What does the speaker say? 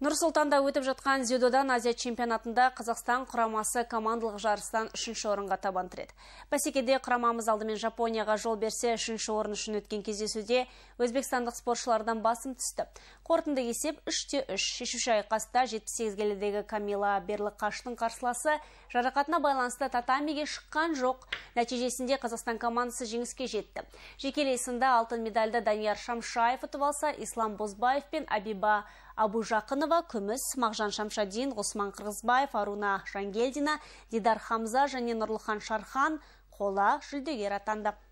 Нұр-Султанда өтіп жатқан дзюдодан Азия чемпионатында Қазақстан құрамасы командалық жарыстан 3-ші орынға табан тіреді. Бәсекеде құрамамыз алдымен Жапонияға жол берсе, 3-ші орын үшін өткен кездесуде өзбекстандық спортшылардан басым түсті. Қорытынды есеп 3-3. Шешуші айқаста 78 келідегі Камила Берлі қаштың қарсыласы жарақатына байланысты татамиге шыққан жоқ. Нәтижесінде Қазақстан командасы жеңіске жетті. Жекелей сында алтын медальді Данияр Шамшаев ұтып алса, Ислам Бозбаев пен Абу Жаканова, күміс, Махжан Шамшадин, Усман Красбай, Фаруна Шангедина, Дидар Хамза, Жанин Урлхан Шархан, қола жүлдегер атанды.